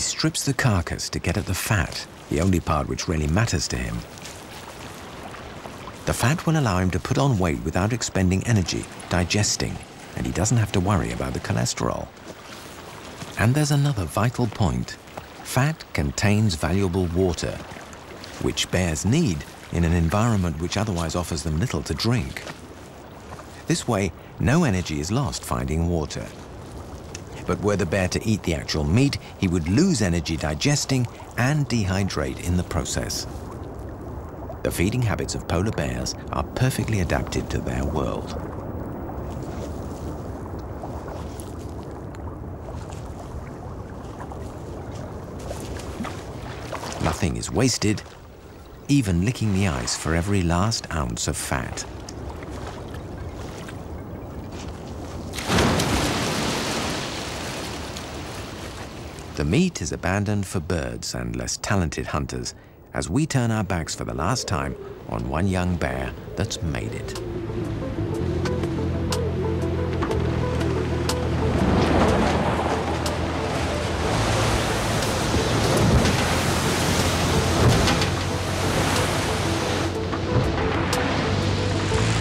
He strips the carcass to get at the fat, the only part which really matters to him. The fat will allow him to put on weight without expending energy, digesting, and he doesn't have to worry about the cholesterol. And there's another vital point. Fat contains valuable water, which bears need in an environment which otherwise offers them little to drink. This way, no energy is lost finding water. But were the bear to eat the actual meat, he would lose energy digesting and dehydrate in the process. The feeding habits of polar bears are perfectly adapted to their world. Nothing is wasted, even licking the ice for every last ounce of fat. The meat is abandoned for birds and less talented hunters, as we turn our backs for the last time on one young bear that's made it.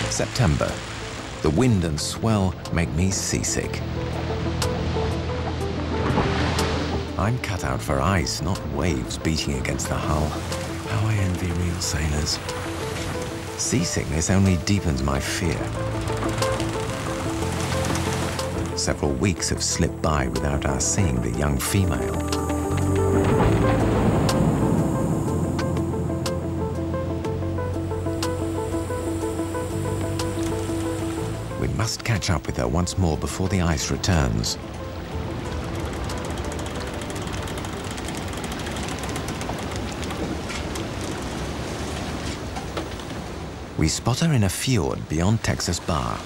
September. The wind and swell make me seasick. I'm cut out for ice, not waves beating against the hull. How I envy real sailors. Seasickness only deepens my fear. Several weeks have slipped by without our seeing the young female. We must catch up with her once more before the ice returns. We spot her in a fjord beyond Texas Bar.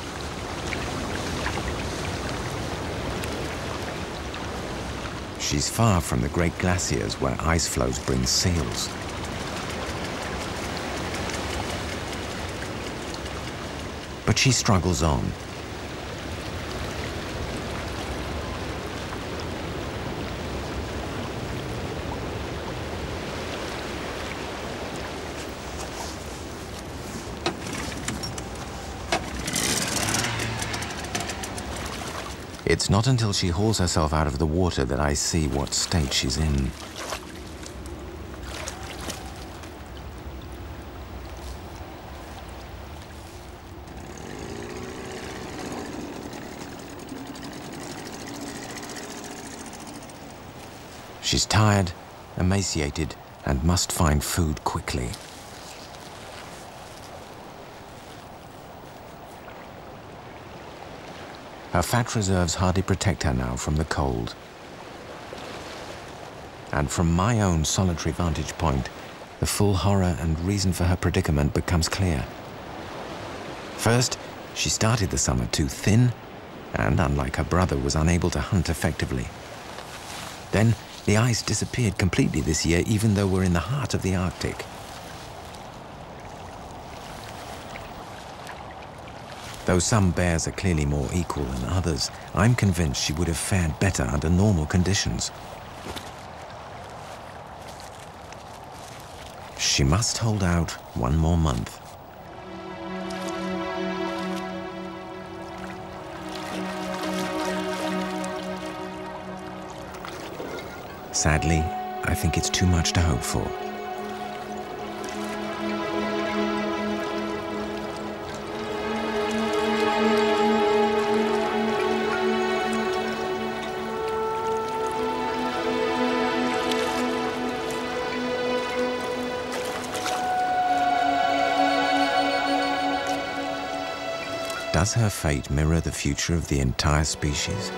She's far from the great glaciers where ice floes bring seals. But she struggles on. It's not until she hauls herself out of the water that I see what state she's in. She's tired, emaciated, and must find food quickly. Her fat reserves hardly protect her now from the cold. And from my own solitary vantage point, the full horror and reason for her predicament becomes clear. First, she started the summer too thin, and unlike her brother, was unable to hunt effectively. Then, the ice disappeared completely this year, even though we're in the heart of the Arctic. Though some bears are clearly more equal than others, I'm convinced she would have fared better under normal conditions. She must hold out one more month. Sadly, I think it's too much to hope for. Does her fate mirror the future of the entire species?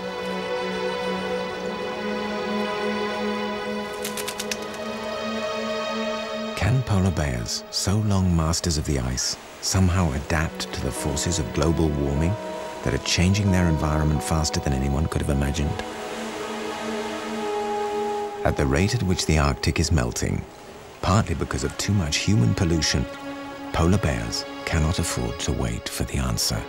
Can polar bears, so long masters of the ice, somehow adapt to the forces of global warming that are changing their environment faster than anyone could have imagined? At the rate at which the Arctic is melting, partly because of too much human pollution, polar bears cannot afford to wait for the answer.